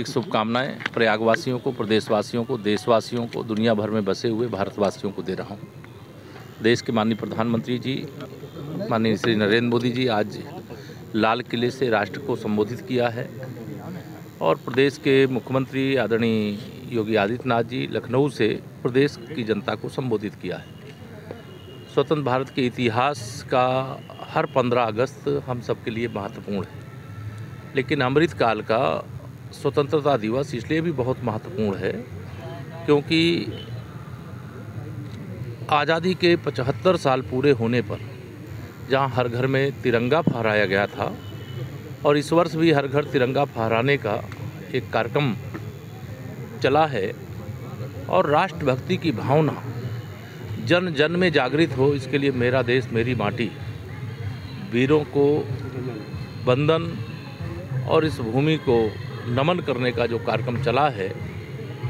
हार्दिक शुभकामनाएं प्रयागवासियों को, प्रदेशवासियों को, देशवासियों को, दुनिया भर में बसे हुए भारतवासियों को दे रहा हूं। देश के माननीय प्रधानमंत्री जी, माननीय श्री नरेंद्र मोदी जी आज लाल किले से राष्ट्र को संबोधित किया है और प्रदेश के मुख्यमंत्री आदरणीय योगी आदित्यनाथ जी लखनऊ से प्रदेश की जनता को संबोधित किया है। स्वतंत्र भारत के इतिहास का हर 15 अगस्त हम सब के लिए महत्वपूर्ण है, लेकिन अमृतकाल का स्वतंत्रता दिवस इसलिए भी बहुत महत्वपूर्ण है क्योंकि आज़ादी के 75 साल पूरे होने पर जहां हर घर में तिरंगा फहराया गया था और इस वर्ष भी हर घर तिरंगा फहराने का एक कार्यक्रम चला है और राष्ट्रभक्ति की भावना जन जन में जागृत हो, इसके लिए मेरा देश मेरी माटी, वीरों को वंदन और इस भूमि को नमन करने का जो कार्यक्रम चला है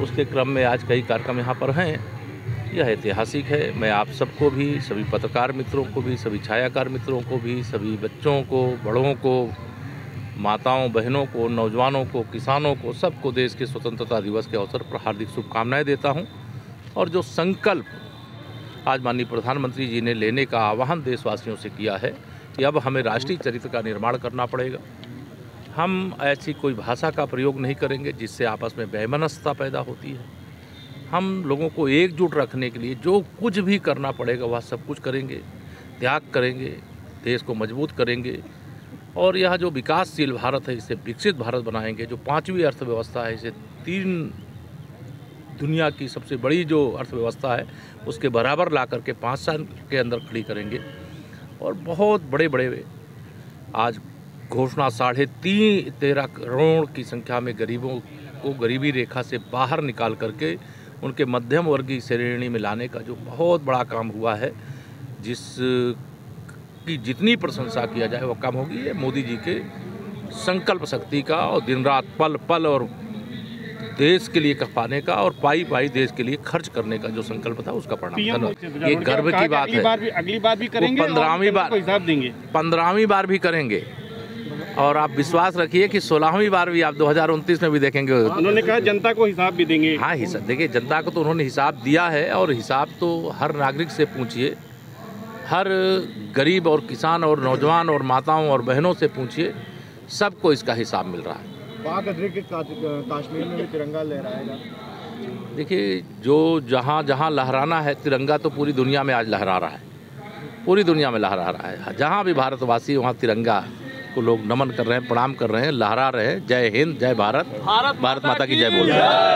उसके क्रम में आज कई कार्यक्रम यहाँ पर हैं। यह ऐतिहासिक है। मैं आप सबको भी, सभी पत्रकार मित्रों को भी, सभी छायाकार मित्रों को भी, सभी बच्चों को, बड़ों को, माताओं बहनों को, नौजवानों को, किसानों को, सबको देश के स्वतंत्रता दिवस के अवसर पर हार्दिक शुभकामनाएं देता हूं। और जो संकल्प आज माननीय प्रधानमंत्री जी ने लेने का आह्वान देशवासियों से किया है कि अब हमें राष्ट्रीय चरित्र का निर्माण करना पड़ेगा। हम ऐसी कोई भाषा का प्रयोग नहीं करेंगे जिससे आपस में वैमनस्यता पैदा होती है। हम लोगों को एकजुट रखने के लिए जो कुछ भी करना पड़ेगा वह सब कुछ करेंगे, त्याग करेंगे, देश को मजबूत करेंगे और यह जो विकासशील भारत है इसे विकसित भारत बनाएंगे। जो 5वीं अर्थव्यवस्था है इसे 3 दुनिया की सबसे बड़ी जो अर्थव्यवस्था है उसके बराबर ला करके 5 साल के अंदर खड़ी करेंगे। और बहुत बड़े बड़े आज घोषणा 13.5 करोड़ की संख्या में गरीबों को गरीबी रेखा से बाहर निकाल करके उनके मध्यम वर्गीय श्रेणी में लाने का जो बहुत बड़ा काम हुआ है, जिस की जितनी प्रशंसा किया जाए वह कम होगी। ये मोदी जी के संकल्प शक्ति का और दिन रात पल पल और देश के लिए पाने का और पाई पाई देश के लिए खर्च करने का जो संकल्प था उसका परिणाम था। ये गर्व की बात है। पंद्रहवीं बार भी करेंगे और आप विश्वास रखिए कि 16वीं बार भी आप 2029 में भी देखेंगे। उन्होंने कहा जनता को हिसाब भी देंगे। हाँ, हिसाब देखिए, जनता को तो उन्होंने हिसाब दिया है और हिसाब तो हर नागरिक से पूछिए, हर गरीब और किसान और नौजवान और माताओं और बहनों से पूछिए, सबको इसका हिसाब मिल रहा है। पाक अधिकृत कश्मीर में भी तिरंगा लहराएगा। देखिए, जो जहाँ जहाँ लहराना है तिरंगा, तो पूरी दुनिया में आज लहरा रहा है, पूरी दुनिया में लहरा रहा है। जहाँ भी भारतवासी वहाँ तिरंगा को लोग नमन कर रहे हैं, प्रणाम कर रहे हैं, लहरा रहे हैं। जय हिंद, जय भारत, भारत माता की जय बोल रहे हैं।